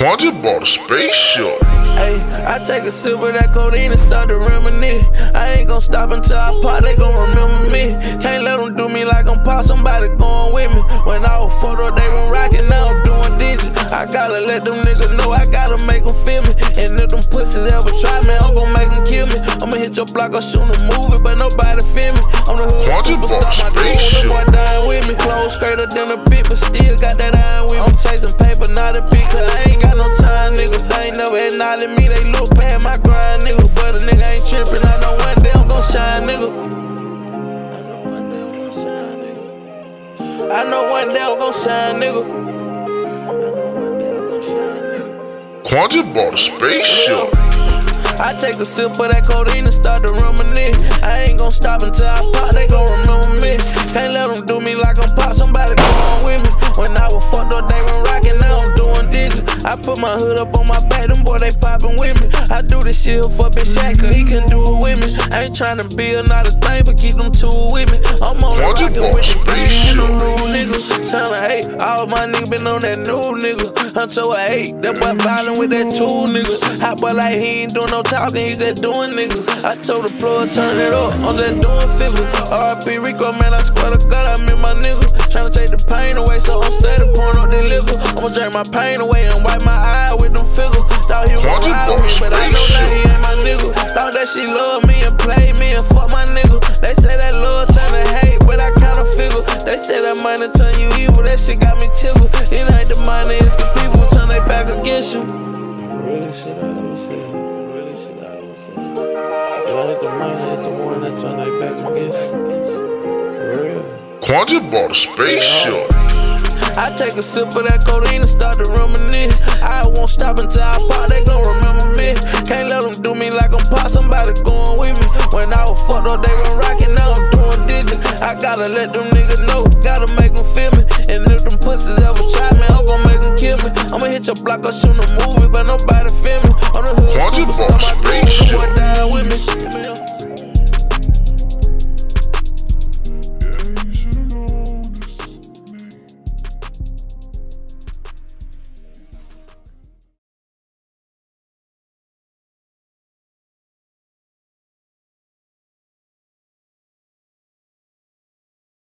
Quandre bought a spaceship. Hey, I take a sip of that codeine and start to reminisce. I ain't gon' stop until I pop, they gon' remember me. Can't let them do me like I'm pop, somebody going with me. When I was photo, they been rockin', now I'm doing digits. I gotta let them niggas know, I gotta make them feel me. And if them pussies ever try me, I'm gon' make them kill me. I'ma hit your block, I'll shoot a movie, but nobody feel me. I'm the hood superstar, my dude, the boy dying with me. Clothes straighter than a bitch, but still got that iron with me. I'm chasing paper, not a bitch, cause I ain't got no time, niggas. They ain't never acknowledged me, they look past my grind, nigga. But a nigga ain't trippin', I know one day I'm gon' shine, nigga. I know one day I'm gon' shine, nigga. Quandre bought a spaceship. I take a sip of that codeine and start to reminisce. I ain't gon' stop until I pop, they gon' remember me. Can't let them do me like I'm pop, somebody going with me. When I was fucked up, they been rockin', now I'm doing digits. I put my hood up on my back, them boy they poppin' with me. I do this shit for Big Shaq, cause he can do it with me. I ain't tryna be another thing, but keep them two with me. I'm on the rockin' with the green and them new niggas. Tryna hate, all my niggas been on that new nigga. Hunter a hate, that boy violin' with that two niggas. Hot boy like he ain't doing no talking, he's just doing niggas. I told the plug, turn it up, I'm just doing figures. R.I.P. Rico, man, I swear to God, I miss my niggas. Tryna take the pain away, so I'm steady pouring up the liquor. I'ma drink my pain away and wipe my eye with them figures. Thought he won't ride with me, but I know that he ain't my nigga. Thought that she loved me and played me and fuck my nigga. They say that love turn to hate, but I kinda figure. They say that money turn you evil, that shit got me tickled. It ain't the money, it's the people turn they back against you. Really shit I ever said. Really shit I ever said. It ain't the money, it's the one that turn they back against you. For real. Quandre bought a spaceship. I take a sip of that codeine and start to reminisce. I won't stop until I pop, they gon' remember me. Can't let them do me like I'm pop, somebody going with me. When I was fucked up, they been rockin', now I'm doing digits. I gotta let them niggas know, gotta make them feel me. And if them pussies ever try me, I'm gon' make them kill me. I'ma hit your block, I'll shoot a movie, but nobody feel me. On the hood, superstar, my